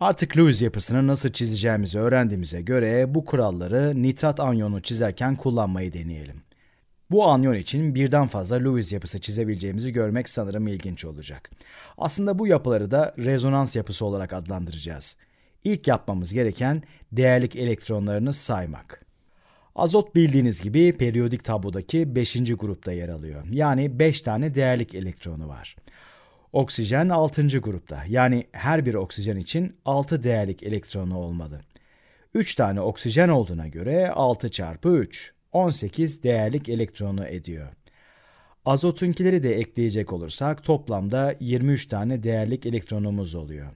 Artık Lewis yapısını nasıl çizeceğimizi öğrendiğimize göre bu kuralları nitrat anyonu çizerken kullanmayı deneyelim. Bu anyon için birden fazla Lewis yapısı çizebileceğimizi görmek sanırım ilginç olacak. Aslında bu yapıları da rezonans yapısı olarak adlandıracağız. İlk yapmamız gereken değerlik elektronlarını saymak. Azot bildiğiniz gibi periyodik tablodaki 5. grupta yer alıyor. Yani 5 tane değerlik elektronu var. Oksijen 6. grupta. Yani her bir oksijen için 6 değerlik elektronu olmalı. 3 tane oksijen olduğuna göre 6 çarpı 3. 18 değerlik elektronu ediyor. Azotunkileri de ekleyecek olursak toplamda 23 tane değerlik elektronumuz oluyor.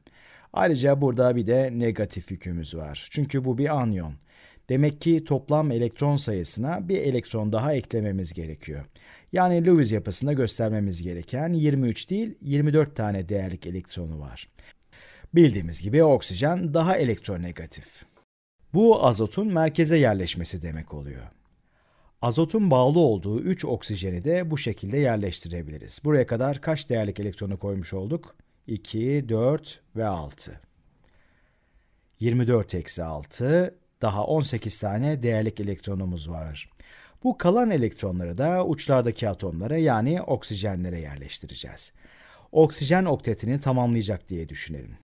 Ayrıca burada bir de negatif yükümüz var. Çünkü bu bir anyon. Demek ki toplam elektron sayısına bir elektron daha eklememiz gerekiyor. Yani Lewis yapısında göstermemiz gereken 23 değil 24 tane değerlik elektronu var. Bildiğimiz gibi oksijen daha elektronegatif. Bu azotun merkeze yerleşmesi demek oluyor. Azotun bağlı olduğu 3 oksijeni de bu şekilde yerleştirebiliriz. Buraya kadar kaç değerlik elektronu koymuş olduk? 2, 4 ve 6. 24 eksi 6, daha 18 tane değerlik elektronumuz var. Bu kalan elektronları da uçlardaki atomlara yani oksijenlere yerleştireceğiz. Oksijen oktetini tamamlayacak diye düşünelim.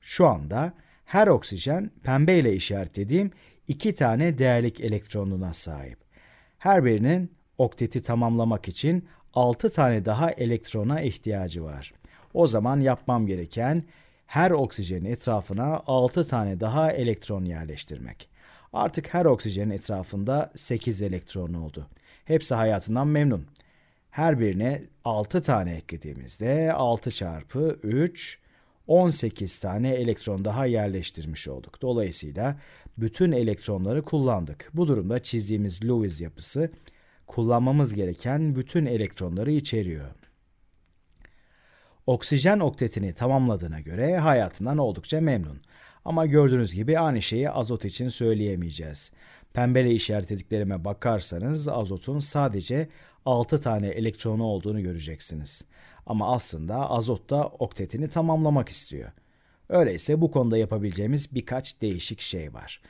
Şu anda her oksijen pembeyle işaretlediğim 2 tane değerlik elektronuna sahip. Her birinin okteti tamamlamak için 6 tane daha elektrona ihtiyacı var. O zaman yapmam gereken her oksijenin etrafına 6 tane daha elektron yerleştirmek. Artık her oksijenin etrafında 8 elektron oldu. Hepsi hayatından memnun. Her birine 6 tane eklediğimizde 6 çarpı 3, 18 tane elektron daha yerleştirmiş olduk. Dolayısıyla bütün elektronları kullandık. Bu durumda çizdiğimiz Lewis yapısı kullanmamız gereken bütün elektronları içeriyor. Oksijen oktetini tamamladığına göre hayatından oldukça memnun. Ama gördüğünüz gibi aynı şeyi azot için söyleyemeyeceğiz. Pembeyle işaretlediklerime bakarsanız azotun sadece 6 tane elektronu olduğunu göreceksiniz. Ama aslında azot da oktetini tamamlamak istiyor. Öyleyse bu konuda yapabileceğimiz birkaç değişik şey var.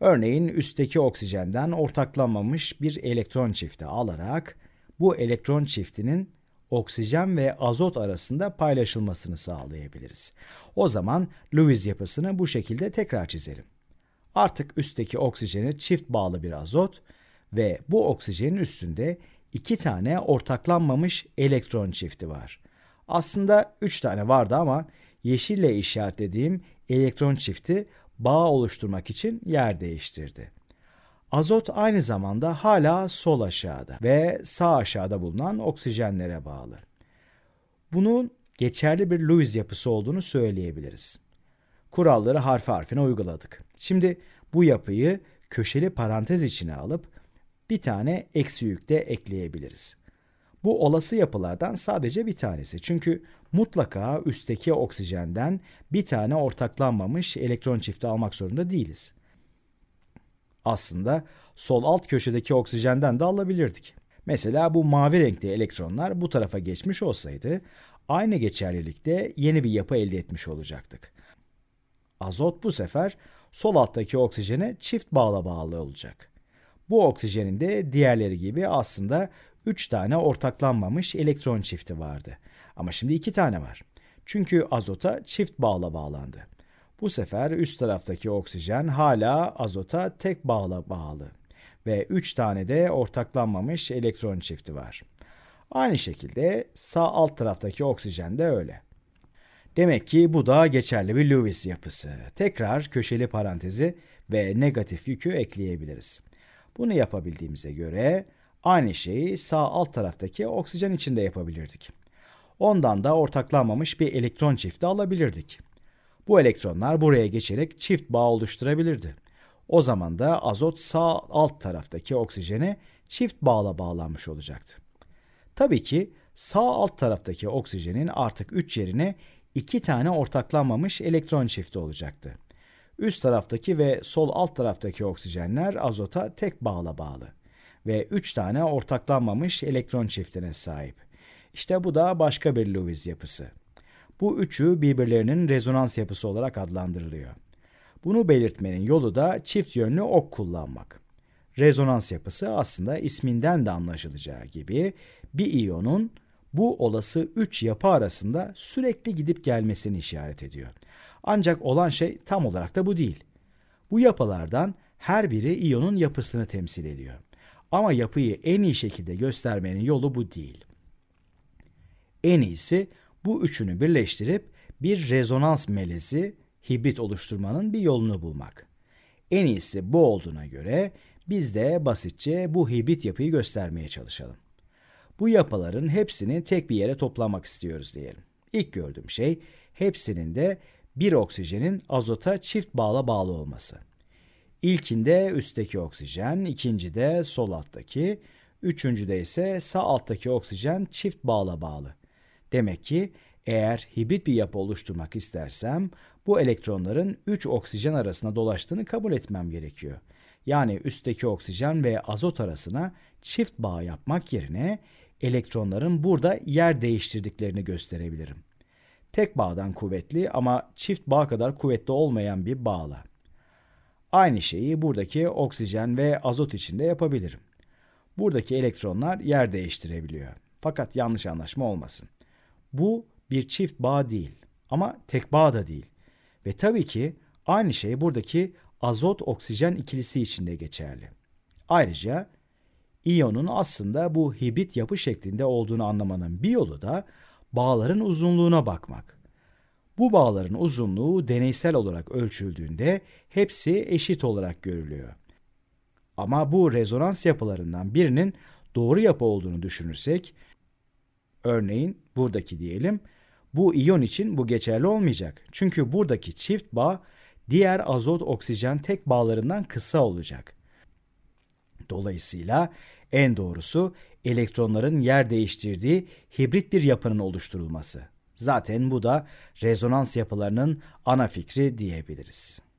Örneğin üstteki oksijenden ortaklanmamış bir elektron çifti alarak bu elektron çiftinin oksijen ve azot arasında paylaşılmasını sağlayabiliriz. O zaman Lewis yapısını bu şekilde tekrar çizelim. Artık üstteki oksijene çift bağlı bir azot ve bu oksijenin üstünde 2 tane ortaklanmamış elektron çifti var. Aslında 3 tane vardı ama yeşille işaretlediğim elektron çifti bağ oluşturmak için yer değiştirdi. Azot aynı zamanda hala sol aşağıda ve sağ aşağıda bulunan oksijenlere bağlı. Bunun geçerli bir Lewis yapısı olduğunu söyleyebiliriz. Kuralları harf harfine uyguladık. Şimdi bu yapıyı köşeli parantez içine alıp bir tane eksi yük de ekleyebiliriz. Bu olası yapılardan sadece bir tanesi. Çünkü mutlaka üstteki oksijenden bir tane ortaklanmamış elektron çifti almak zorunda değiliz. Aslında sol alt köşedeki oksijenden de alabilirdik. Mesela bu mavi renkli elektronlar bu tarafa geçmiş olsaydı aynı geçerlilikte yeni bir yapı elde etmiş olacaktık. Azot bu sefer sol alttaki oksijene çift bağla bağlı olacak. Bu oksijenin de diğerleri gibi aslında 3 tane ortaklanmamış elektron çifti vardı. Ama şimdi 2 tane var. Çünkü azota çift bağla bağlandı. Bu sefer üst taraftaki oksijen hala azota tek bağla bağlı ve 3 tane de ortaklanmamış elektron çifti var. Aynı şekilde sağ alt taraftaki oksijen de öyle. Demek ki bu da geçerli bir Lewis yapısı. Tekrar köşeli parantezi ve negatif yükü ekleyebiliriz. Bunu yapabildiğimize göre aynı şeyi sağ alt taraftaki oksijen için de yapabilirdik. Ondan da ortaklanmamış bir elektron çifti alabilirdik. Bu elektronlar buraya geçerek çift bağ oluşturabilirdi. O zaman da azot sağ alt taraftaki oksijene çift bağla bağlanmış olacaktı. Tabii ki sağ alt taraftaki oksijenin artık 3 yerine 2 tane ortaklanmamış elektron çifti olacaktı. Üst taraftaki ve sol alt taraftaki oksijenler azota tek bağla bağlı ve 3 tane ortaklanmamış elektron çiftine sahip. İşte bu da başka bir Lewis yapısı. Bu üçü birbirlerinin rezonans yapısı olarak adlandırılıyor. Bunu belirtmenin yolu da çift yönlü ok kullanmak. Rezonans yapısı aslında isminden de anlaşılacağı gibi bir iyonun bu olası 3 yapı arasında sürekli gidip gelmesini işaret ediyor. Ancak olan şey tam olarak da bu değil. Bu yapılardan her biri iyonun yapısını temsil ediyor. Ama yapıyı en iyi şekilde göstermenin yolu bu değil. En iyisi bu üçünü birleştirip bir rezonans melezi, hibrit oluşturmanın bir yolunu bulmak. En iyisi bu olduğuna göre biz de basitçe bu hibrit yapıyı göstermeye çalışalım. Bu yapıların hepsini tek bir yere toplamak istiyoruz diyelim. İlk gördüğüm şey hepsinin de bir oksijenin azota çift bağla bağlı olması. İlkinde üstteki oksijen, ikincide sol alttaki, üçüncüde ise sağ alttaki oksijen çift bağla bağlı. Demek ki eğer hibrit bir yapı oluşturmak istersem bu elektronların 3 oksijen arasına dolaştığını kabul etmem gerekiyor. Yani üstteki oksijen ve azot arasına çift bağ yapmak yerine elektronların burada yer değiştirdiklerini gösterebilirim. Tek bağdan kuvvetli ama çift bağ kadar kuvvetli olmayan bir bağla. Aynı şeyi buradaki oksijen ve azot için de yapabilirim. Buradaki elektronlar yer değiştirebiliyor. Fakat yanlış anlaşma olmasın. Bu bir çift bağ değil ama tek bağ da değil. Ve tabii ki aynı şey buradaki azot-oksijen ikilisi için de geçerli. Ayrıca iyonun aslında bu hibrit yapı şeklinde olduğunu anlamanın bir yolu da bağların uzunluğuna bakmak. Bu bağların uzunluğu deneysel olarak ölçüldüğünde hepsi eşit olarak görülüyor. Ama bu rezonans yapılarından birinin doğru yapı olduğunu düşünürsek, örneğin buradaki diyelim, bu iyon için bu geçerli olmayacak. Çünkü buradaki çift bağ diğer azot-oksijen tek bağlarından kısa olacak. Dolayısıyla en doğrusu elektronların yer değiştirdiği hibrit bir yapının oluşturulması. Zaten bu da rezonans yapılarının ana fikri diyebiliriz.